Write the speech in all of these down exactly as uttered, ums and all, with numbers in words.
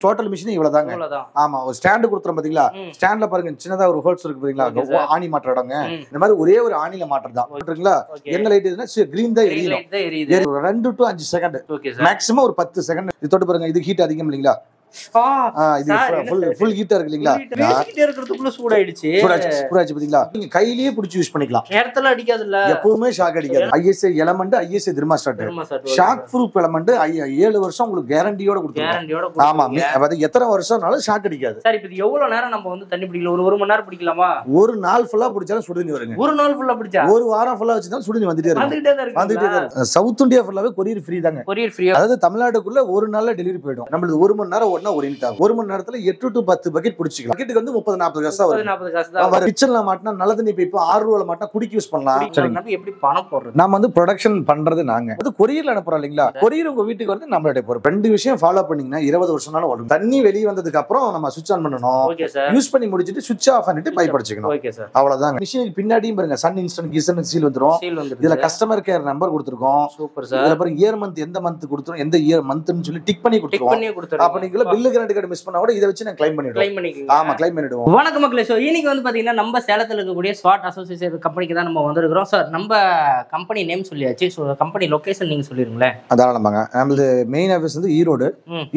Total machine is a stand. Stand ஒரு holes இருக்கு பாத்தீங்களா ஆணி மாட்டறாங்க இந்த மாதிரி ஒரே ஒரு ஆணில மாட்டறதா பாத்தீங்களா என்ன லைட் இதுனா green தான் எரியும் two to five second maximum ஒரு ten செகண்ட் இது தொட்டு பாருங்க இது ஹீட் அதிகம் இல்லீங்களா ஆ இது ফুল ফুল ஹீட் இருக்கு இல்லீங்களா ஹீட் இருக்குதுக்குள்ள சூடாயிடுச்சு சூடாச்சு சூடாச்சு பாத்தீங்களா நீங்க கையிலேயே புடிச்சு யூஸ் பண்ணிக்கலாம் நேரத்துல அடிக்காது இல்ல எப்பவுமே ஷாக் அடிக்காது ISI element ISI thermostat shock proof element seven வருஷம் உங்களுக்கு கேரண்டியோட கொடுத்துருக்காங்க கேரண்டியோட ஆமா அது எத்தனை வருஷம்னாலும் ஷாக் அடிக்காது சார் இப்போ இது எவ்வளவு நேரம் நம்ம வந்து தண்ணி பிடிக்கலாம் ஒரு ஒரு மணி நேரம் பிடிக்கலாமா ஒரு நாள் ஃபுல்லா பிடிச்சாலும் சுடுதண்ணி வருங்க ஒரு நாள் ஃபுல்லா பிடிச்சா ஒரு வாரம் ஃபுல்லா வச்சா சுடுதண்ணி வந்துட்டே இருக்கு வந்துட்டே இருக்கு சவுத் இந்தியா ஃபுல்லாவே கொரியர் ஃப்ரீ தாங்க கொரியர் ஃப்ரீ அதாவது தமிழ்நாட்டுக்குள்ள ஒரு நாள்ல டெலிவரி போய்டும் நமக்கு ஒரு மணி நேரம் ஒரு யூனிட் ஆகும் ஒரு மணி நேரத்துல eight to ten பக்கெட் புடிச்சிக்கலாம் பக்கெட்டுக்கு வந்து thirty forty காசு வரும் forty forty காசு தான் வரும் கிச்சன்ல மாட்டனா நல்ல தண்ணி பைப்பு six ரூபாய்ல மாட்டனா குடிக்க யூஸ் பண்ணலாம் சரிங்க நம்ம எப்படி பணம் போடுறது நாம வந்து ப்ரொடக்ஷன் பண்றது நாங்க அது courierல அனுப்புறோம் இல்லீங்களா courier உங்க வீட்டுக்கு வந்து நம்மளுடைய போற ரெண்டு விஷயம் ஃபாலோ பண்ணீங்கன்னா twenty வருஷம்னால வரும் தண்ணி வெளிய வந்ததுக்கு அப்புறம் நம்ம ஸ்விட்ச் ஆன் பண்ணனும் ஓகே சார் யூஸ் பண்ணி முடிச்சிட்டு ஸ்விட்ச் ஆஃப் பண்ணிட்டு பைப் அடிச்சிக்கணும் ஓகே சார் அவ்வளவுதான் மிஷினுக்கு பின்னாடியும் பாருங்க சன் இன்ஸ்டன்ட் கிசன் சீல் வந்துரும் இதுல கஸ்டமர் கேர் நம்பர் கொடுத்திருக்கோம் சூப்பர் சார் இதுல பாருங்க இயர் மந்த் எந்த மந்த் கொடுத்துறோம் எந்த இயர் மந்த்னு சொல்லி டிக் பண்ணி கொடுத்துறோம் அப்ப நீங்க பில்ல கரண்ட் கார்டு மிஸ் பண்ணா கூட இத வச்சு நான் க்ளைம் பண்ணிடுவோம் க்ளைம் பண்ணிக்கங்க ஆமா க்ளைம் பண்ணிடுவோம் வணக்கம் மக்களே சோ இன்னைக்கு வந்து பாத்தீங்கன்னா நம்ம சேலத்துல இருக்க கூடிய ஸ்வாட் அசோசியேட்ஸ் கம்பெனிக்கு தான் நம்ம வந்திருக்கோம் சார் நம்ம கம்பெனி நேம் சொல்லியாச்சு சோ கம்பெனி லொகேஷன் நீங்க சொல்லிருங்களே அதானமாங்க நம்ம மெயின் ஆபீஸ் வந்து ஈரோடு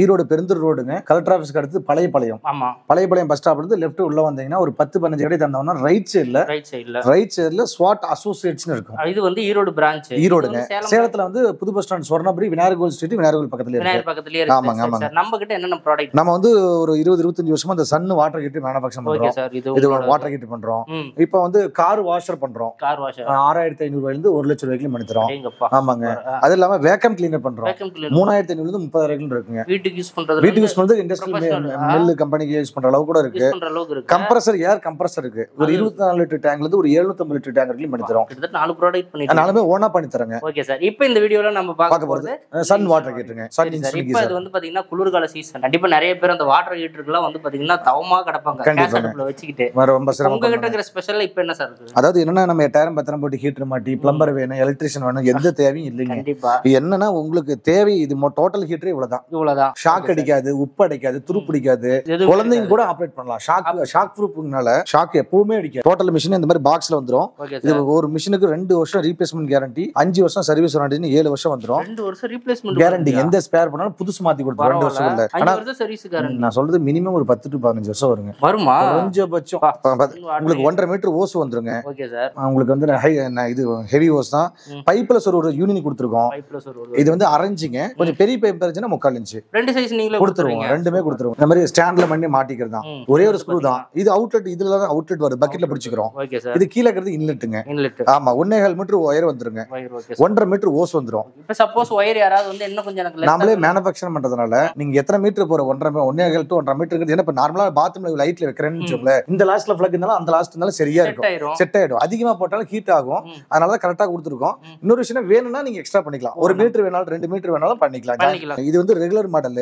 ஈரோடு பெருந்தூர் ரோடுங்க கலெக்டர் ஆபீஸ்க்கு அடுத்து பழையபாளையம் ஆமா பழையபாளையம் பஸ் ஸ்டாப்ல இருந்து லெஃப்ட் உள்ள வந்தீங்கன்னா ஒரு ten fifteen கடை தாண்டவனா ரைட் சைடுல ரைட் சைடுல ரைட் சைடுல ஸ்வாட் அசோசியேட்ஸ் னு இருக்கும் இது வந்து ஈரோடு பிரான்ச் ஈரோடுங்க சேலத்துல வந்து புது bus stand Sornapuri Vinayagar street Vinayagar பக்கத்துல இருக்கு விநாயகர் பக்கத்துல இருக்கு ஆமாங்க ஆமாங்க சார் நம்ம கிட்ட என்னென்ன ப்ராடக்ட் நம்ம வந்து ஒரு twenty twenty-five வருஷமா அந்த சன் வாட்டர் ஹீட் manufacturing பண்றோம் ஓகே சார் இது வாட்டர் ஹீட் பண்றோம் இப்போ வந்து கார் வாஷர் பண்றோம் கார் வாஷர் sixty-five hundred ரூபாயில இருந்து one lakh ரூபாய்க்கு பண்ணி தரோம் ஆமாங்க அது இல்லாம வேக்கம் கிளீனர் பண்றோம் thirty-five hundred ல இருந்து thirty thousand ரூபாய்க்கு இருக்குங்க வீட்டுக்கு யூஸ் பண்றது வீட்டுக்கு யூஸ் பண்றது இண்டஸ்ட்ரியல் மில் கம்பெனிக்கு யூஸ் பண்ற அளவு கூட இருக்கு யூஸ் பண்ற அளவு இருக்கு கம்ப்ரஸர் ஏர் கம்ப்ரஸர் இருக்கு ஒரு twenty-four லிட்டர் டேங்க்ல இருந்து ஒரு seven fifty லிட்டர் டேங்க் வரைக்கும் பண்ணி தரோம் கிட்டத்தட்ட நாலு ப்ராடக்ட் பண்ணி தரோம் நாலுமே ஓனா பண்ணி தரங்க ஓகே சார் இப்போ இந்த வீடியோல நம்ம பார்க்க போறது சன் வாட்டர் ஹீட்ங்க சன் ஹீட் இப்போ இது வந்து பாத்தீங்கன்னா குளிர்கால சீசன் கண்டிப்பா நிறைய பேர் அந்த வாட்டர் ஹீட்டர்க்குலாம் வந்து பாத்தீங்கன்னா தவமா கடப்பாங்க கேஸ் அடுப்புல வச்சிக்கிட்டு ரொம்ப சிரமமா உங்க கிட்ட இருக்கிற ஸ்பெஷல் இப்போ என்ன சார் இருக்கு அதாவது என்னன்னா நம்ம டயரம் பத்திரம் போட்டு ஹீட்டர் மாட்டி பிளம்பர் வேணும் எலக்ட்ரிஷியன் வேணும் எந்த தேவையும் இல்லைங்க கண்டிப்பா என்னன்னா உங்களுக்கு தேவை இது டோட்டல் ஹீட்டர் இவ்வளவுதான் இவ்வளவுதான் ஷாக் அடிக்காது உப்பு அடிக்காது துரு பிடிக்காது குழந்தைங்க கூட ஆபரேட் பண்ணலாம் ஷாக் ஷாக் ப்ரூஃப்னால ஷாக் எப்பவுமே அடிக்காது டோட்டல் மிஷின் இந்த மாதிரி பாக்ஸ்ல வந்துரும் இது ஒரு மிஷினுக்கு ரெண்டு வருஷம் ரீப்ளேஸ்மென்ட் கேரண்டி அஞ்சு வருஷம் சர்வீஸ் வாரண்டின்னு ஏழு வருஷம் வந்துரும் ரெண்டு வருஷம் ரீப்ளேஸ்மென்ட் கேரண்டி எந்த ஸ்பேர் பண்ணாலும் புதுசு மாத்தி கொடுத்து ரெண்டு வருஷம் இல்ல நான் சொல்றது மினிமம் ஒரு ten to fifteen வருஷம் வருங்க வருமா கொஞ்சபட்சம் உங்களுக்கு one point five metre hose வந்துருங்க ஓகே சார் உங்களுக்கு வந்து இது ஹெவி ஓஸ் தான் பைப்ல ஒரு யூனிட் கொடுத்திருக்கோம் பைப்ல ஒரு இது வந்து அரஞ்சிங்க கொஞ்சம் பெரிய பைப் இருந்துனா முக்கால் இன்ச் ரெண்டு சைஸ் நீங்களே கொடுத்துருவீங்க ரெண்டுமே கொடுத்துருவோம் இந்த மாதிரி ஸ்டாண்ட்ல பண்ணி மாட்டிக்கிறது தான் ஒரே ஒரு ஸ்க்ரூ தான் இது அவுட்லெட் இதுல தான் அவுட்லெட் வர பக்கெட்ல பிடிச்சுக்கிறோம் ஓகே சார் இது கீழ இருக்குது இன்லெட்ங்க இன்லெட் ஆமா one point five meter wire வந்துருங்க one point five metre hose வந்துரும் இப்போ சப்போஸ் ஒயர் யாராவது வந்து என்ன கொஞ்சம் எனக்கு நாமளே manufacturing பண்றதனால நீங்க எத்தனை மீட்டர் போற one point five to one point five மீட்டருக்கு என்ன இப்ப நார்மலா பாத்ரூம்ல லைட்ல வைக்கிறேன்னு சொல்லுங்க இந்த லாஸ்ட்ல பிளக் இருந்தால அந்த லாஸ்ட் இருந்தால சரியா இருக்கும் செட் ஆயிடும் அதிகமா போட்டாலும் ஹீட் ஆகும் அதனால தான் கரெக்ட்டா கொடுத்துறோம் இன்னொரு விஷயம் வேணும்னா நீங்க எக்ஸ்ட்ரா பண்ணிக்கலாம் ஒரு மீட்டர் வேணாலும் ரெண்டு மீட்டர் வேணாலும் பண்ணிக்கலாம் இது வந்து ரெகுலர் மாடல்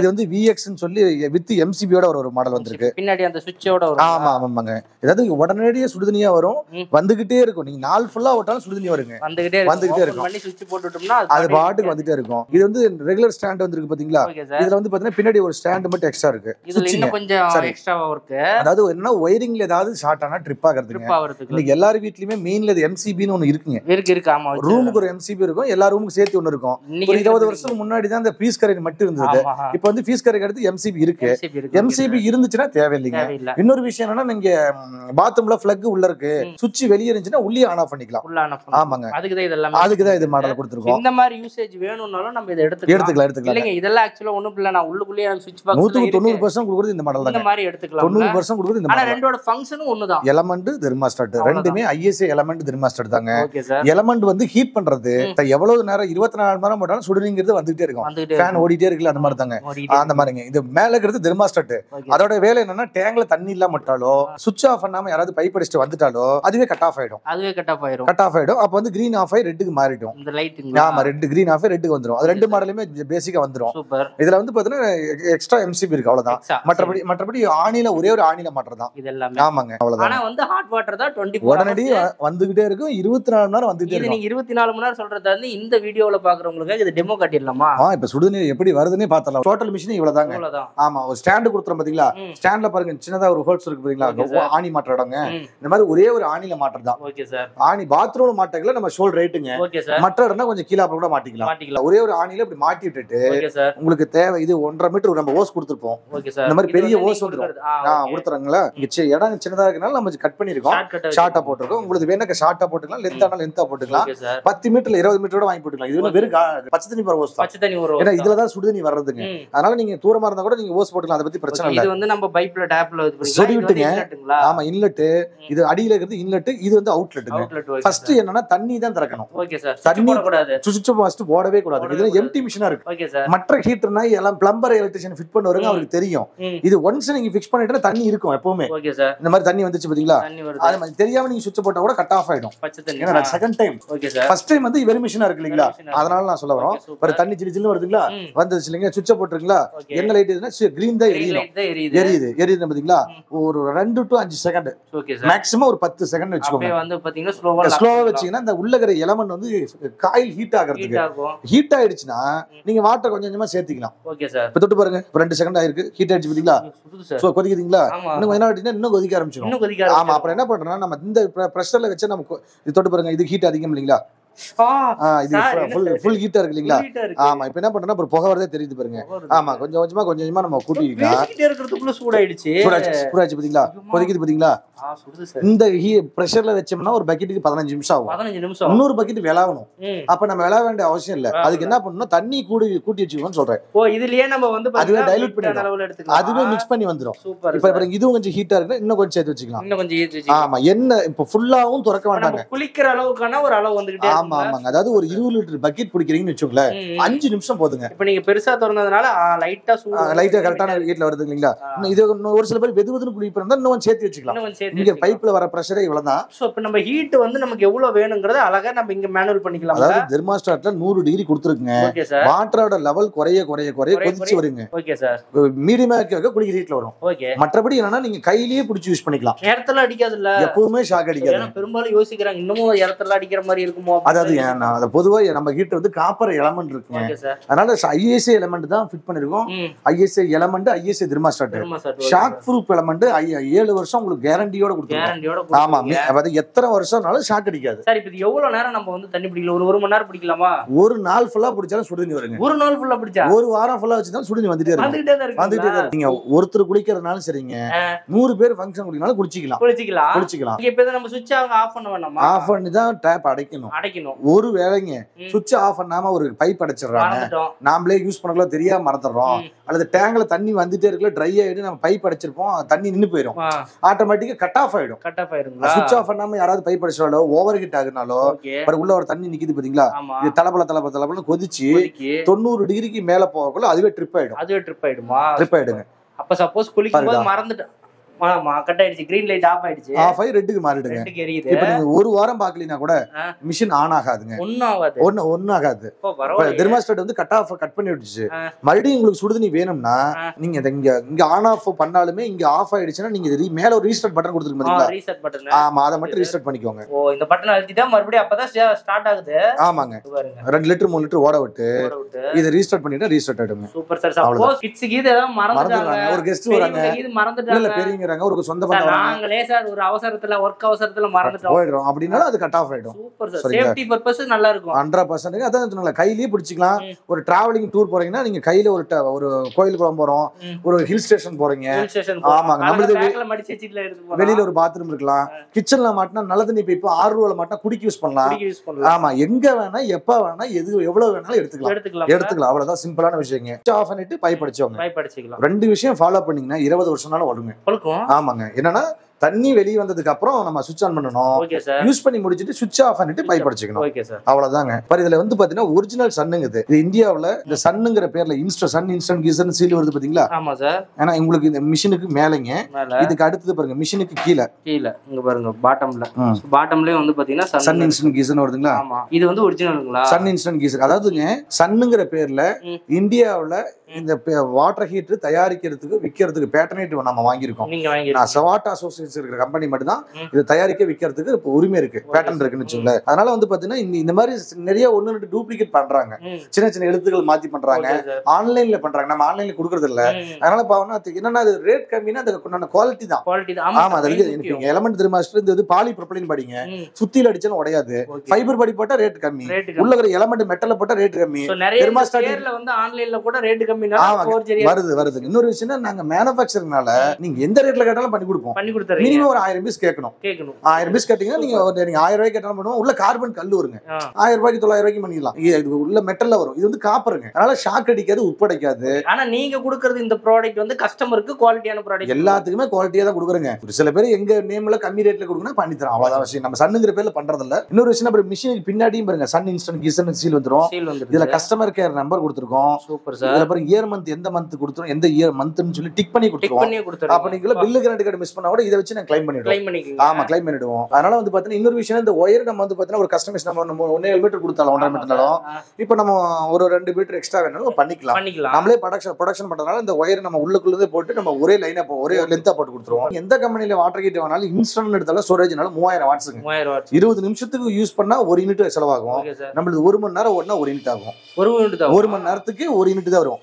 இது வந்து V X னு சொல்லி வித் M C B ஓட ஒரு மாடல் வந்திருக்கு பின்னாடி அந்த சுவிட்சோட ஒரு ஆமா ஆமாங்க ஏதாவது உடனேடியே சுடுதண்ணியா வரும் வந்துகிட்டே இருக்கும் நீங்க நாள் ஃபுல்லா ஓட்டாலும் சுடுதண்ணி வருங்க வந்துகிட்டே வந்துகிட்டே இருக்கும் பண்ணி சுவிட்ச் போட்டுட்டோம்னா அது பாட்டுக்கு வந்துட்டே இருக்கும் இது வந்து ரெகுலர் ஸ்டாண்ட் வந்திருக்கு பாத்தீங்களா இதுல வந்து பாத்தீனா பின்னாடி ஒரு ஸ்டாண்ட் மட்டும் எக்ஸ்ட்ரா இருக்கு இதுல இன்னும் கொஞ்சம் எக்ஸ்ட்ராவா இருக்கு அதாவது என்ன வயரிங்ல ஏதாவது ஷார்ட் ஆனா ட்ரிப் ஆகிறதுக்கு இன்னைக்கு எல்லார வீட்லயுமே மெயின்ல இது M C B னு ஒன்னு இருக்குங்க இருக்கு இருக்கு ஆமா ரூமுக்கு ஒரு M C B இருக்கும் எல்லா ரூமுக்கு சேர்த்து ஒன்னு இருக்கும் ஒரு twenty வருஷத்துக்கு முன்னாடி தான் அந்த பீஸ் கரண்ட் மட்டும் இருந்தது இப்போ வந்து பீஸ் கரண்ட் அடுத்து M C B இருக்கு M C B இருந்துச்சுனா தேவை இல்லங்க இன்னொரு விஷயம் என்னன்னா நீங்க பாத்ரூம்ல பிளக் உள்ள இருக்கு சுவிட்ச் வெளிய இருந்துச்சுனா உள்ளே ஆன் ஆஃப் பண்ணிக்கலாம் உள்ள ஆன் ஆஃப் ஆமாங்க அதுக்கு தான் இதெல்லாம் அதுக்கு தான் இது மாடல் கொடுத்திருக்கோம் இந்த மாதிரி யூசேஜ் வேணும்னாலும் நம்ம இத எடுத்துக்கலாம் எடுத்துக்கலாம் எடுத்துக்கலாம் இல்லங்க இதெல்லாம் एक्चुअली ஒண்ணும் இல்ல நான் உள்ளுக்குள்ளே சுவிட்ச் பாக்ஸ் நூறு percent குடுக்குறது இந்த மாடல் தான் இந்த மாதிரி எடுத்துக்கலாம் நூறு percent குடுக்குறது இந்த மாடல் ஆனா ரெண்டோட ஃபங்க்ஷனும் ஒண்ணு தான் எலமெண்ட் தெர்மாஸ்டாட் ரெண்டுமே I S A element thermostat தாங்க எலமெண்ட் வந்து ஹீட் பண்றது எவ்வளவு நேரம் இருபத்தி நாலு மணி நேரம் சுடுறீங்கிறது வந்துட்டே இருக்கும் ஃபேன் ஓடிட்டே இருக்குல அந்த மாதிரி தாங்க அந்த மாதிரிங்க இது மேல இருக்குது தெர்மாஸ்டாட் அதோட வேலை என்னன்னா டேங்க்ல தண்ணி இல்ல மட்டாலோ சுவிட்ச் ஆஃப் பண்ணாம யாராவது பைப் அடிச்சிட்டு வந்துட்டாலோ அதுவே கட் ஆஃப் ஆயிடும் அதுவே கட் ஆஃப் ஆயிடும் கட் ஆஃப் ஆயிடும் அப்ப வந்து green off ஆயி ரெட்க்கு மாறிடும் இந்த லைட்ங்க ஆமா ரெட் green off ரெட்க்கு வந்துரும் அது ரெண்டு மாடலுமே பேசிக்கா வந்துரும் சூப்பர் இதுல வந்து பாத்தீங்கன்னா extra M C B இருக்கு அவ்வளவுதான். மற்றபடி மற்றபடி ஆணில ஒரே ஒரு ஆணில மட்டும் தான் இதெல்லாம். ஆமாங்க அவ்வளவுதான். ஆனா வந்து ஹாட் வாட்டர் தான் இருபத்தி நான்கு உடனடி வந்துகிட்டே இருக்கும். இருபத்தி நாலு மணி நேரம் வந்துகிட்டே இருக்கும். நீங்க இருபத்தி நாலு மணி நேரம் சொல்றது வந்து இந்த வீடியோல பாக்குறவங்களுக்கு இது டெமோ காட்டிடலாமா? ஆ இப்ப சுடுநீர் எப்படி வருதுனே பார்த்தலாம். டோட்டல் மிஷின் இவ்வளவுதாங்க. ஆமா ஒரு ஸ்டாண்ட் கொடுத்துறோம் பாத்தீங்களா? ஸ்டாண்ட்ல பாருங்க சின்னதா ஒரு ஹோல்ஸ் இருக்கு பாத்தீங்களா? ஆணி மாட்டறடங்க. இந்த மாதிரி ஒரே ஒரு ஆணில மாட்டறதா. Okay sir. ஆணி பாத்ரூம்ல மாட்டக்கல நம்ம ஷோல் ரைட்ங்க. மற்றறனா கொஞ்சம் கீழ அப்புறம் கூட மாட்டிக்கலாம். ஒரே ஒரு ஆணில இப்படி மாட்டி விட்டுட்டு உங்களுக்கு தேவை இது ஒன்றரை மீட்டர் நம்ம ஓஸ் கொடுத்திருப்போம். இந்த மாதிரி பெரிய ஓஸ் வந்துரும். நான் கொடுத்துறங்களா? இடம் சின்னதா இருக்கனால நம்ம கட் பண்ணிருக்கோம். ஷார்ட்டா போட்டுருக்கோம். உங்களுக்கு வேணா ஷார்ட்டா போட்டுக்கலாம், லென்த்தானா லென்த்தா போட்டுக்கலாம். பத்து மீட்டர்ல இருபது மீட்டரோட வாங்கி போட்டுக்கலாம். இது வெறும் பச்சை தண்ணி போற ஓஸ். பச்சை தண்ணி ஓஸ். ஏன்னா இதுல தான் சுடு தண்ணி வர்றதுங்க. அதனால நீங்க தூரமா இருந்தா கூட நீங்க ஓஸ் போட்டுக்கலாம். அத பத்தி பிரச்சனை இல்ல. இது வந்து நம்ம பைப்ல டாப்ல இது பண்ணி சொறி விட்டுங்க. ஆமா இன்லெட். இது அடியில இருக்குது இன்லெட். இது வந்து அவுட்லெட்ங்க. ஃபர்ஸ்ட் என்னன்னா தண்ணி தான் திறக்கணும். Okay sir. தண்ணி போட கூடாது. சுச்சு ஃபர்ஸ்ட் போடவே கூடாது. இது எம்டி மிஷினா இருக்கு. Okay sir. மற்ற ஹீட்டர்னா எல்லாம் பிளம்பர் எலக்ட்ரிஷியன் ஃபிட் பண்ணுவாங்க, அவங்களுக்கு தெரியும். இது ஒன்ஸ் நீங்க ஃபிக்ஸ் பண்ணிட்டா தண்ணி இருக்கும் எப்பவுமே. Okay sir. இந்த மாதிரி தண்ணி வந்துச்சு பாத்தீங்களா? அது மாதிரி தெரியாம நீங்க சுவிட்ச் போட்டா கூட கட் ஆஃப் ஆயிடும். ஏன்னா second time. Okay sir. First time வந்து வெரி மிஷினா இருக்கு இல்லீங்களா? அதனால நான் சொல்ல வரேன். ஒரு தண்ணி ஜிலி ஜிலி வருதுங்களா? வந்துச்சு இல்லீங்க? சுவிட்ச் போட்டுருங்களா? என்ன லைட் இதுனா கிரீன் தான் எரியுது. எரியுது. எரியுது பாத்தீங்களா? ஒரு ரெண்டு டு அஞ்சு செகண்ட். Okay sir. மேக்ஸिमम ஒரு பத்து செகண்ட் வெச்சுக்கோங்க. அப்படியே வந்து பாத்தீங்கன்னா ஸ்லோவா ஸ்லோவா வெச்சீங்கன்னா அந்த உள்ளகற எலமென்ட் வந்து காயில் ஹீட் ஆகிறதுக்கு. ஹீட் ஆயிடுச்சுனா நீங்க வாட்டர் கொஞ்சம் கொஞ்சமா சேர்த்துக்கலாம். Okay sir. இப்ப தொட்டு பாருங்க. ரெண்டு செகண்ட் ஆயிருக்கு. ஹீட் ஆயிடுச்சு பாத்தீங்களா? சோ கொதிக்குதுங்களா? இன்னும் என்ன ஆயிடுச்சுனா இன்னும் கொதிக்க ஆரம்பிச்சிரும். இன்னும் கொதிக்க ஆரம்பிச்சிரும். ஆமா அப்புறம் என்ன பண்றோம்னா நம்ம இந்த பிரஷர்ல வெச்சு நம்ம இது தொட்டு பாருங்க. இது ஹீட் அதிகம் இல்லீங்களா? அவசியம் இல்ல. அதுக்கு என்ன பண்ணணும்? தண்ணி கூடி கூட்டி வச்சுக்கோன்னு சொல்றேன். அதுவே மிக்ஸ் பண்ணி வந்துடும். இதுவும் கொஞ்சம் ஹீட்டா இருக்கு. இன்னும் கொஞ்சம் சேர்த்து வச்சுக்கலாம். என்ன இப்ப ஃபுல்லாவும் திறக்க வேண்டாம். குளிக்கிற அளவுக்கான ஒரு அளவு வந்துகிட்டே. ஆமா ஆமாங்க. அதாவது ஒரு இருபது லிட்டர் பக்கெட் பிடிக்கிறீங்கன்னு வச்சுக்கோங்களேன். அஞ்சு நிமிஷம் போதுங்க. இப்ப நீங்க பெருசா திறந்ததுனால லைட்டா லைட்டா கரெக்டான ஹீட்ல வருது இல்லீங்களா? இது ஒரு சில பேர் வெது வெதுன்னு குளிப்பா இருந்தா இன்னும் சேர்த்து வச்சுக்கலாம். இங்க பைப்ல வர பிரஷரே இவ்வளவுதான். சோ இப்ப நம்ம ஹீட் வந்து நமக்கு எவ்வளவு வேணுங்கறத அழகா நம்ம இங்க மேனுவல் பண்ணிக்கலாம். அதாவது தெர்மாஸ்டாட்ல நூறு டிகிரி கொடுத்துருக்குங்க. வாட்டரோட லெவல் குறைய குறைய குறைய கொதிச்சு வருங்க. Okay sir. மீடியமா இருக்க குளிக்கிற ஹீட்ல வரும். ஓகே. மற்றபடி என்னன்னா நீங்க கையிலேயே பிடிச்சு யூஸ் பண்ணிக்கலாம். இடத்துல அடிக்காது இல்ல? எப்பவுமே ஷாக் அடிக்காது. பெரும்பாலும் யோசிக்கிறாங்க இன்னமும் இடத்துல அடிக்கிற மாதிரி இருக்குமோ? அதாவது அது பொதுவா நம்ம ஹீட் வந்து காப்பர் எலமெண்ட் இருக்கு. அதனால ஐஎஸ்ஐ எலமெண்ட் தான் ஃபிட் பண்ணிருக்கோம். ISI element, ISI thermostat, shock proof element. ஏழு வருஷம் உங்களுக்கு கேரண்டியோட கொடுத்துருக்கோம். ஆமா அது எத்தனை வருஷம்னாலும் ஷாக் அடிக்காது. சார் இப்போ எவ்வளவு நேரம் நம்ம வந்து தண்ணி பிடிக்கலாம்? ஒரு ஒரு மணி நேரம் பிடிக்கலாமா? ஒரு நாள் ஃபுல்லா பிடிச்சாலும் சுடுதண்ணி வருங்க. ஒரு நாள் ஃபுல்லா பிடிச்சா? ஒரு வாரம் ஃபுல்லா வச்சுதான் சுடுதண்ணி வந்துட்டே இருக்கு. வந்துட்டே இருக்கு. நீங்க ஒருத்தர் குளிக்கிறதுனாலும் சரிங்க, நூறு பேர் ஃபங்க்ஷன் குளிக்கிறதுனாலும் குளிச்சிக்கலாம். குளிச்சிக்கலாம் குளிச்சிக்கலாம். இப்போ நம்ம சுவிட்ச் ஆஃப் பண்ண வேண்டாமா? ஆஃப் பண்ணி தான் டேப் அடைக்கணும். ஒரு வேளைங்க சுவிட்ச் ஆஃப் பண்ணாம ஒரு பைப் அடைச்சிடறாங்க. நாமளே யூஸ் பண்ணக்குள்ள தெரியாம மறந்துடுறோம். அல்லது டேங்க்ல தண்ணி வந்துட்டே இருக்குல்ல, ட்ரை ஆயிடு, நம்ம பைப் அடைச்சிருப்போம், தண்ணி நின்னு போயிடும். ஆட்டோமேட்டிக்கா கட் ஆஃப் ஆயிடும். கட் ஆஃப் ஆயிடும். சுவிட்ச் ஆஃப் பண்ணாம யாராவது பைப் அடைச்சாலோ, ஓவர் ஹீட் ஆகுனாலோ, உள்ள ஒரு தண்ணி நிக்குது பாத்தீங்களா? இது தலபல தலபல தலபல கொதிச்சு தொண்ணூறு டிகிரிக்கு மேல போகக்குள்ள அதுவே ட்ரிப் ஆயிடும். அதுவே ட்ரிப் ஆயிடுமா? ட்ரிப் ஆயிடுங்க. அப்ப சப்போஸ் குளிக்கும் போது மறந்துட்டு ஆமா கட் ஆயிடுச்சு, green light ஆஃப் ஆயிடுச்சு, ஆஃப் ஆயி ரெட்க்கு மாறிடுங்க. ரெட்க்கு எரியுது. இப்போ நீங்க ஒரு வாரம் பார்க்கலனா கூட மிஷின் ஆன் ஆகாதுங்க. ஒண்ணு ஆகாது. ஒண்ணு ஒண்ணு ஆகாது. தெர்மாஸ்டாட் வந்து கட் ஆஃப் கட் பண்ணி விட்டுச்சு. மறுபடியும் உங்களுக்கு சுடுதண்ணி வேணும்னா நீங்க இங்க இங்க ஆன் ஆஃப் பண்ணாலுமே இங்க ஆஃப் ஆயிடுச்சுனா நீங்க மேல ஒரு ரீஸ்டார்ட் பட்டன் கொடுத்துருக்கீங்க பாத்தீங்களா? Restart button. ஆமா அத மட்டும் ரீஸ்டார்ட் பண்ணிக்கோங்க. ஓ இந்த பட்டனை அழுத்திட்டா மறுபடியும் அப்பதான் ஸ்டார்ட் ஆகுது. ஆமாங்க. ரெண்டு லிட்டர் மூணு லிட்டர் ஓட விட்டு இத ரீஸ்டார்ட் பண்ணிட்டா ரீஸ்டார்ட் ஆயிடுங்க. Super sir. சப்போஸ் கிட்ஸ் கீது ஏதாவது மறந்துட்டாங்க, ஒரு கெஸ்ட் வராங்க, இது மறந்துட்டாங்க, பெரிய ஒரு சொந்த அவசரத்துல வொர்க் அவசரத்துல மறந்துட்டோம் போயிடும் அப்படினால அது கட் ஆஃப் ஆயிடும். Super sir. சேஃப்டி பர்பஸ் நல்லா இருக்கும். நூறு சதவீதம் அதான் நல்ல. கையிலே பிடிச்சிக்கலாம். ஒரு டிராவலிங் டூர் போறீங்கன்னா நீங்க கையில ஒரு ஒரு கோயில் குளம் போறோம், ஒரு ஹில் ஸ்டேஷன் போறீங்க. ஆமா நம்மளுக்கு பேக்ல மடிச்சு வச்சிட்டல இருந்து வெளியில ஒரு பாத்ரூம் இருக்கலாம். கிச்சன்ல மாட்டினா நல்ல தண்ணி பைப் ஆறு ரூல மாட்டினா குடிக்க யூஸ் பண்ணலாம். ஆமா எங்க வேணா எப்ப வேணா எது எவ்வளவு வேணாலும் எடுத்துக்கலாம். எடுத்துக்கலாம் எடுத்துக்கலாம் அவ்வளவுதான் சிம்பிளான விஷயங்க. ஆஃப் பண்ணிட்டு பைப் அடிச்சுங்க. ரெண்டு விஷயம் ஃபாலோ பண்ணீங்கன்னா இருபது வருஷம்னால ஓடுங்க. ஆமாங்க. என்னன்னா தண்ணி வெளிய வந்ததுக்கு அப்புறம் நம்ம ஸ்விட்ச் ஆன் பண்ணனும். Okay sir. யூஸ் பண்ணி முடிச்சிட்டு ஸ்விட்ச் ஆஃப் பண்ணிட்டு பைப் அடிச்சுக்கணும். Okay sir. அவ்வளவுதாங்க. பாரு இதுல வந்து பாத்தீனா ஒரிஜினல் சன்னுங்க இது. இது இந்தியாவுல இந்த சன்னுங்கற பேர்ல இன்ஸ்டன்ட் சன் இன்ஸ்டன்ட் கீசர்னு சீல் வருது பாத்தீங்களா? ஆமா சார். ஏனா உங்களுக்கு இந்த மிஷினுக்கு மேலங்க இதுக்கு அடுத்து பாருங்க மிஷினுக்கு கீழ. கீழ இங்க பாருங்க பாட்டம்ல. பாட்டம்லயே வந்து பாத்தீனா சன் இன்ஸ்டன்ட் கீசர்னு வருதுங்களா? ஆமா. இது வந்து ஒரிஜினல்ங்களா? Sun instant geyser. அதாவதுங்க சன்னுங்கற பேர்ல இந்தியாவுல இந்த வாட்டர் ஹீட் தயாரிக்கிறதுக்கு விக்கிறதுக்கு பேட்டர்னேட் நம்ம வாங்கியிருக்கோம். நான் ஸ்வாட் அசோசியேட்ஸ் இருக்கிற கம்பெனி மட்டும் தான் இது தயாரிக்க விக்கிறதுக்கு இப்போ உரிமை இருக்கு, பேட்டர்ன் இருக்குன்னு சொல்லுங்க. அதனால வந்து பாத்தீங்கன்னா இந்த மாதிரி நிறைய ஒன்னு ரெண்டு டூப்ளிகேட் பண்றாங்க, சின்ன சின்ன எழுத்துக்கள் மாத்தி பண்றாங்க, ஆன்லைன்ல பண்றாங்க. நம்ம ஆன்லைன்ல கொடுக்கறது இல்ல. அதனால பாவனா என்னன்னா அது ரேட் கம்மினா அதுக்கு குவாலிட்டி தான். ஆமா, அதுக்கு எனக்கு எலமெண்ட் தெரியுமா? இது பாலி ப்ரொபைலின் படிங்க, சுத்தியில அடிச்சாலும் உடையாது. ஃபைபர் படி போட்டா ரேட் கம்மி, உள்ள இருக்கிற எலமெண்ட் மெட்டல்ல போட்டா ரேட் கம்மி. வந்து ஆன்லைன்ல கூட ரேட் கம்மி வருது வருது. இன்னொரு விஷயம், நாங்க மேனுஃபேக்சரிங்னால நீங்க எந்த ரேட்ல கேட்டாலும் பண்ணி கொடுப்போம். பண்ணி கொடுத்தறீங்க. மினிமம் ஒரு ஆயிரம் பீஸ் கேட்கணும். கேட்கணும். ஆயிரம் பீஸ் கேட்டீங்கன்னா நீங்க நீங்க ஆயிரம் ரூபாய்க்கு கேட்டாலும் பண்ணுவோம். உள்ள கார்பன் கல்லு வருங்க. ஆயிரம் ரூபாய்க்கு தொள்ளாயிரம் ரூபாய்க்கு பண்ணிடலாம். இது உள்ள மெட்டல்ல வரும். இது வந்து காப்பருங்க. அதனால ஷாக் அடிக்காது, உப்படைக்காது. ஆனா நீங்க கொடுக்கறது இந்த ப்ராடக்ட் வந்து கஸ்டமருக்கு குவாலிட்டியான ப்ராடக்ட். எல்லாத்துக்குமே குவாலிட்டியா தான் கொடுக்குறங்க. ஒரு சில பேர் எங்க நேம்ல கம்மி ரேட்ல கொடுக்கணும் பண்ணி தரோம். அவ்வளவுதான் விஷயம். நம்ம சன்னுங்கிற பேர்ல பண்றது இல்ல. இன்னொரு விஷயம், அப்புறம் மிஷினுக்கு பின்னாடியும் பாருங்க சன் இன்ஸ்டன்ட் கீசர்னு சீல் வந்துரும். இதுல கஸ்டமர் கேர் நம்பர் கொடுத்திருக்கோம். Super sir. இதுல பாருங்க இயர் மந்த் எந்த மந்த் கொடுத்துறோம், எந்த இயர் மந்த்னு சொல்லி டிக் பண்ணி கொடுத்துருவோம். அப்ப நீங்க பில்லு கரண்ட் கார்டு மிஸ் பண்ணா கூட இதை வச்சு நான் கிளைம் பண்ணிடுவோம். ஆமா, கிளைம் பண்ணிடுவோம். அதனால வந்து பாத்தீங்கன்னா இன்னொரு விஷயம், இந்த ஒயர் நம்ம வந்து பாத்தீங்கன்னா ஒரு கஸ்டமைஸ் நம்ம ஒன்னே ஏழு மீட்டர் கொடுத்தாலும் ஒன்றரை மீட்டர்னாலும் இப்ப நம்ம ஒரு ரெண்டு மீட்டர் எக்ஸ்ட்ரா வேணாலும் பண்ணிக்கலாம். நம்மளே ப்ரொடக்ஷன் ப்ரொடக்ஷன் பண்றதுனால இந்த ஒயர் நம்ம உள்ளுக்குள்ளே போட்டு நம்ம ஒரே லைனா ஒரே லென்த்தா போட்டு கொடுத்துருவோம். எந்த கம்பெனியில வாட்டர் ஹீட் வேணாலும் இன்ஸ்டன்ட் எடுத்தாலும் ஸ்டோரேஜ்னாலும் மூவாயிரம் வாட்ஸுங்க. இருபது நிமிஷத்துக்கு யூஸ் பண்ணா ஒரு யூனிட் செலவாகும். நம்மளுக்கு ஒரு மணி நேரம் ஓடினா ஒரு யூனிட் ஆகும். ஒரு மணி நேரத்துக்கு ஒரு யூனிட் தான் வரும்.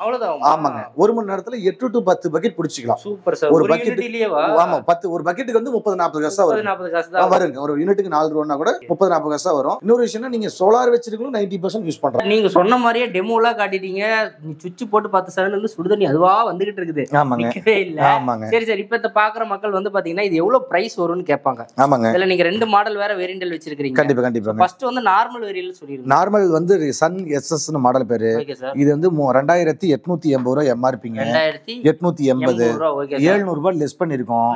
ஆமாங்க, ஒரு மணி நேரத்துல எட்டு டு பத்து பக்கெட் பிடிச்சிக்கலாம். Super sir. ஒரு பக்கெட்லயே ஆமா பத்து ஒரு பக்கெட்டுக்கு வந்து முப்பது நாற்பது காசு தான் வரும். நாற்பது காசு தான் வருங்க. ஒரு யூனிட்டுக்கு நாலு ரூபான்னா கூட முப்பது நாற்பது காசு தான் வரும். இன்னொரு விஷயம்னா நீங்க சோலார் வச்சிருக்கணும் நைன்டி பர்சன்ட் யூஸ் பண்றோம். நீங்க சொன்ன மாதிரியே டெமோலா காட்டிட்டீங்க. சுவிட்ச் போட்டு பத்து சரல சுடுதண்ணி அதுவா வந்துகிட்டு இருக்குது. ஆமாங்கவே இல்ல. ஆமாங்க. சரி சார், இப்ப இத பாக்குற மக்கள் வந்து பாத்தீங்கன்னா இது எவ்வளவு பிரைஸ் வரும்னு கேட்பாங்க. ஆமாங்க. இதுல நீங்க ரெண்டு மாடல் வேற வேரியண்டல் வச்சிருக்கீங்க. கண்டிப்பா கண்டிப்பா. ஃபர்ஸ்ட் வந்து நார்மல் வேரியல் சொல்லிருங்க. நார்மல் வந்து சன் எஸ்எஸ் னு மாடல் பேரு. இது வந்து ரெண்டாயிரத்தி எட்நூத்தி எண்பது ரூபாய் எம்ஆர்பிங்க. எட்நூத்தி எண்பது எழுநூறு ரூபாய் லெஸ் பண்ணிருக்கோம்.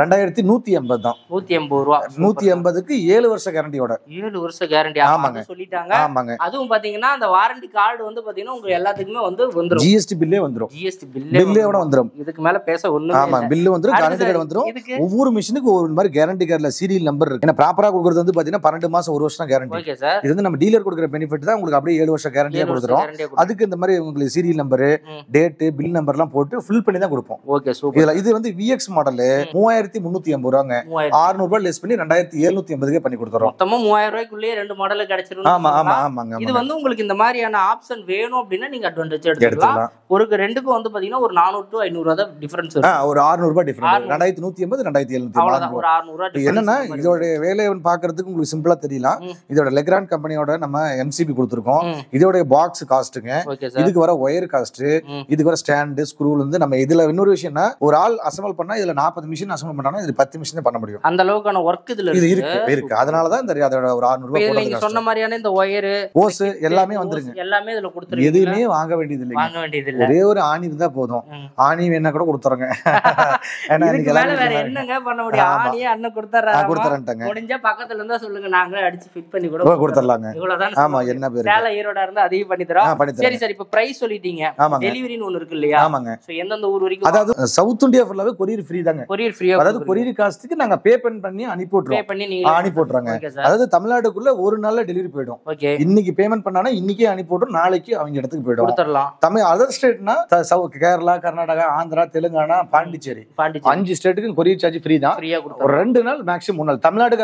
ரெண்டாயிரத்தி நூத்தி எண்பது தான். நூத்தி எண்பது ரூபாய். நூத்தி எண்பதுக்கு ஏழு வருஷம் கேரண்டியோட. ஏழு வருஷம் கேரண்டி. ஆமாங்க சொல்லிட்டாங்க. ஆமாங்க. அதுவும் பாத்தீங்கன்னா அந்த வாரண்டி கார்டு வந்து பாத்தீங்கன்னா உங்களுக்கு எல்லாத்துக்குமே வந்து வந்துரும். ஜிஎஸ்டி பில்லே வந்துரும். ஜிஎஸ்டி பில்லே பில்லேவோட வந்துரும். இதுக்கு மேல பேச ஒண்ணு. ஆமா, பில்லு வந்துரும், கேரண்டி கார்டு வந்துரும். ஒவ்வொரு மிஷினுக்கு ஒரு மாதிரி கேரண்டி கார்டுல சீரியல் நம்பர் இருக்கு. ஏன்னா ப்ராப்பரா கொடுக்கிறது வந்து பாத்தீங்கன்னா பன்னெண்டு மாசம் ஒரு வருஷம் கேரண்டி. Okay sir. இது வந்து நம்ம டீலர் கொடுக்கிற பெனிஃபிட் தான். உங்களுக்கு அப்படியே ஏழு வருஷம் கேரண்டியா கொடுத்துரும். அதுக்கு இந்த மாதிரி உங்களுக்கு serial number, date, bill number எல்லாம் போட்டு ஃபில் பண்ணி தான் கொடுப்போம். Okay super. இதுல இது வந்து விஎக்ஸ் மாடல் மூவாயிரத்து முந்நூற்று ஐம்பது ரூபாங்க. ஆறுநூறு ரூபாய் லெஸ் பண்ணி ரெண்டாயிரத்து எழுநூற்று ஐம்பது கே பண்ணி கொடுத்துறோம். மொத்தமா மூவாயிரம் ரூபாய்க்குள்ளே ரெண்டு மாடல் கிடைச்சிரும். ஆமா ஆமா ஆமாங்க. இது வந்து உங்களுக்கு இந்த மாதிரியான ஆப்ஷன் வேணும் அப்படினா நீங்க அட்வான்டேஜ் எடுத்துக்கலாம். ஒருக்கு ரெண்டுக்கு வந்து பாத்தீங்கன்னா ஒரு நானூறு டு ஐநூறு ரூபாய் தான் டிஃபரன்ஸ் வரும். ஒரு ஆறுநூறு ரூபாய் டிஃபரன்ஸ். ரெண்டாயிரத்து நூற்று ஐம்பது ரெண்டாயிரத்து எழுநூற்று ஐம்பது அவ்வளவுதான் ஒரு ஆறுநூறு ரூபாய் டிஃபரன்ஸ். என்னன்னா இதோட வேலையவன் பாக்குறதுக்கு உங்களுக்கு சிம்பிளா தெரியலாம். இதோட லெக்ரான் கம்பெனியோட நம்ம எம்சிபி கொடுத்துறோம். இதோட பாக்ஸ் காஸ்ட்ங்க. இதுக்கு வர ஒயர் காஸ்ட், இதுக்கு வர ஸ்டாண்ட், ஸ்க்ரூல இருந்து நம்ம இதுல இன்னொரு விஷயம்னா ஒரு ஆள் அசெம்பிள் பண்ணா இதுல நாற்பது மிஷின் அசெம்பிள் பண்ணானா இது பத்து மிஷின் பண்ண முடியும். அந்த அளவுக்கான வர்க் இதுல இருக்கு. இது இருக்கு. அதனால தான் இந்த அதோட ஒரு ஆறுநூறு ரூபாய் போடுறது. நீங்க சொன்ன மாதிரியான இந்த ஒயர், ஹோஸ் எல்லாமே வந்துருங்க. எல்லாமே இதுல கொடுத்துறீங்க. எதுவுமே வாங்க வேண்டியது இல்ல. வாங்க வேண்டியது இல்ல. ஒரே ஒரு ஆணி இருந்தா போதும். ஆணி வேணா கூட கொடுத்துறங்க. ஏன்னா இதுக்கு மேல வேற என்னங்க பண்ண முடியும்? ஆணியே அண்ணன் கொடுத்தறாங்க. கொடுத்தறன்ட்டங்க. முடிஞ்சா பக்கத்துல இருந்தா சொல்லுங்க, நாங்களே அடிச்சு ஃபிட் பண்ணி கூட கொடுத்துறலாங்க. இவ்வளவுதான். ஆமா, என்ன பேரு சேல ஈரோடா இருந்தா அதையும் பண்ணி தரோம். சரி சார், இப்ப பிரைஸ் சொல்லிட்டீங்க. டெலிவரின்னு ஒன்னு இருக்கு இல்லையா? ஆமாங்க. சோ எந்தந்த ஊர் வரைக்கும்? அதாவது சவுத் இந்தியா ஃபுல்லாவே கொரியர் ஃப்ரீ தாங்க. Courier free. அதாவது கொரியர் காஸ்ட்க்கு நாங்க பே பண்ணி அனுப்பி விட்டுறோம். பே பண்ணி நீங்க அனுப்பி விட்டுறாங்க. அதாவது தமிழ்நாட்டுக்குள்ள ஒரு நாள்ல டெலிவரி போய்டும். ஓகே. இன்னைக்கு பேமெண்ட் பண்ணானா இன்னைக்கே அனுப்பி விட்டுறோம். நாளைக்கு அவங்க இடத்துக்கு போய்டும். கொடுத்துறலாம். தமிழ் அதர் ஸ்டேட்னா சவுத் கேரளா, கர்நாடகா, ஆந்திரா, தெலுங்கானா, பாண்டிச்சேரி. பாண்டிச்சேரி அஞ்சு ஸ்டேட்டுக்கு கொரியர் சார்ஜ் ஃப்ரீ தான். ஃப்ரீயா கொடுத்துறோம். ஒரு ரெண்டு நாள் மேக்ஸிமம் மூணு நாள். தமிழ்நாடு,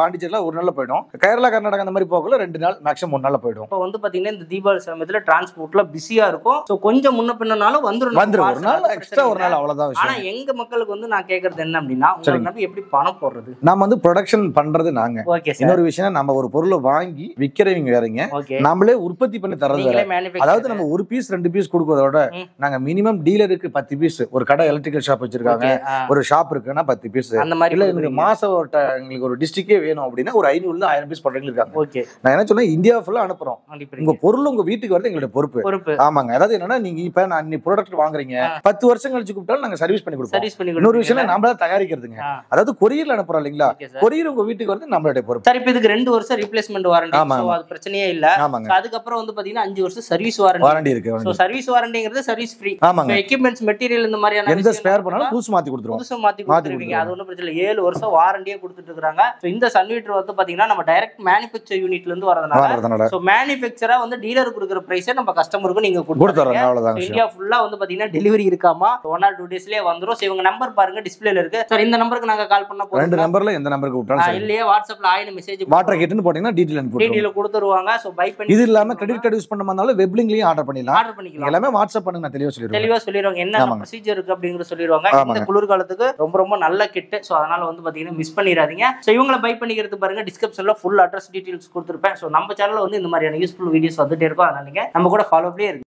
பாண்டிச்சேரில ஒரு நாள்ல போய்டும். கேரளா, கர்நாடகா அந்த மாதிரி போகல ரெண்டு நாள் மேக்ஸிமம் மூணு நாள்ல போய்டும். இப்போ வந்து பாத்தீங்கன்னா இந்த தீபாவளி சமயத்துல டிரான்ஸ்போர்ட்ல பிஸியா இருக்கும். சோ கொஞ்சம் முன்ன பின்னாலும் வந்துரும். வந்துரும் ஒரு நாள் எக்ஸ்ட்ரா ஒரு நாள் அவ்வளவுதான் விஷயம். ஆனா எங்க மக்களுக்கு வந்து நான் கேக்குறது என்ன அப்படினா உங்களுக்கு நம்ம எப்படி பணம் போடுறது? நாம வந்து ப்ரொடக்ஷன் பண்றது நாங்க. இன்னொரு விஷயம், நம்ம ஒரு பொருளை வாங்கி விக்கிறவங்க வேறங்க. நம்மளே உற்பத்தி பண்ணி தரது வேற. அதாவது நம்ம ஒரு பீஸ் ரெண்டு பீஸ் கொடுக்கிறதோட நாங்க மினிமம் டீலருக்கு பத்து பீஸ். ஒரு கடை எலக்ட்ரிக்கல் ஷாப் வச்சிருக்காங்க, ஒரு ஷாப் இருக்குன்னா பத்து பீஸ். அந்த மாதிரி இல்ல உங்களுக்கு மாசம் உங்களுக்கு ஒரு டிஸ்ட்ரிக்டே வேணும் அப்படினா ஒரு ஐநூறு இருந்து ஆயிரம் பீஸ் பண்றீங்க இருக்காங்க. ஓகே. நான் என்ன சொன்னா இந்தியா ஃபுல்லா அனுப்புறோம். உங்க பொருள் உங்க வீட்டுக்கு வரது எங்களுடைய பொறுப்பு. ஆமாங்க. அதாவது என்னன்னா நீங்க இப்ப நான் ப்ராடக்ட் வாங்குறீங்க, பத்து வருஷம் கழிச்சு கூப்பிட்டாலும் நாங்க சர்வீஸ் பண்ணி கொடுப்போம். இன்னொரு விஷயம், நம்மளா தயாரிக்க தயாரிக்கிறதுங்க. அதாவது கொரியர்ல அனுப்புறோம் இல்லீங்களா, கொரியர் உங்க வீட்டுக்கு வந்து நம்மளுடைய பொறுப்பு. சார் இப்போ இதுக்கு ரெண்டு வருஷம் ரீப்ளேஸ்மெண்ட் வாரண்டி, சோ அது பிரச்சனையே இல்ல. அதுக்கு அப்புறம் வந்து பாத்தீங்கன்னா அஞ்சு வருஷம் சர்வீஸ் வாரண்டி இருக்கு. சோ சர்வீஸ் வாரண்டிங்கிறது சர்வீஸ் ஃப்ரீ. எக்யூப்மென்ட்ஸ் மெட்டீரியல் இந்த மாதிரியான எந்த ஸ்பேர் பண்ணாலும் புதுசு மாத்தி கொடுத்துருவோம். புதுசு மாத்தி கொடுத்துருவீங்க, அது ஒன்றும் பிரச்சனை இல்ல. ஏழு வருஷம் வாரண்டியே கொடுத்துட்டு இருக்காங்க. சோ இந்த சன் ஹீட்டர் வந்து பாத்தீங்கன்னா நம்ம டைரக்ட் மேனுஃபேக்சர் யூனிட்ல இருந்து வரதுனால சோ மேனுஃபேக்சரா வந்து டீலர் கொடுக்குற பிரைஸை நம்ம கஸ்டமருக்கு நீங்க கொடுத்துறீங்க. அவ்வளவுதான். இந்தியா ஃபுல்லா வந்து பாத்தீங்கன்னா டெலிவரி இருக்காமா, ஒன் ஆர் டூ டேஸ்லயே வந்துரும். சோ இவங்க நம்பர் பாருங்க டிஸ்ப்ளேல இருக்கு. சார் இந்த நம்பருக்கு நாங்க கால் பண்ண போறோம். ரெண்டு நம்பர்ல எந்த நம்பருக்கு கூப்பிட்டாலும் சரி இல்லையே வாட்ஸ்அப்ல ஆயின மெசேஜ் வாட்டர் கேட்னு போடினா டீடைல் அனுப்பி டீடைல் கொடுத்துருவாங்க. சோ பை பண்ணி இது இல்லாம கிரெடிட் கார்டு யூஸ் பண்ணனால வெப் லிங்க்லயே ஆர்டர் பண்ணிடலாம். ஆர்டர் பண்ணிக்கலாம். எல்லாமே வாட்ஸ்அப் பண்ணுங்க, நான் தெளிவா சொல்லிடுறேன். தெளிவா சொல்லிடுவாங்க என்ன ப்ரொசீஜர் இருக்கு அப்படிங்கறது சொல்லிடுவாங்க. இந்த குளிர் காலத்துக்கு ரொம்ப ரொம்ப நல்ல கிட். சோ அதனால வந்து பாத்தீங்கன்னா மிஸ் பண்ணிராதீங்க. சோ இவங்களை பை பண்ணிக்கிறது பாருங்க, டிஸ்கிரிப்ஷன்ல ஃபுல் அட்ரஸ் டீடைல்ஸ் கொடுத்திருப்பேன். சோ நம்ம சேனல்ல வந்து இந்த மாதிரியான யூஸ்ஃபுல் வீடியோஸ் வந்துட்டே இருக்கும். அதனால நீங்க நம்ம கூட ஃபாலோ அப்லயே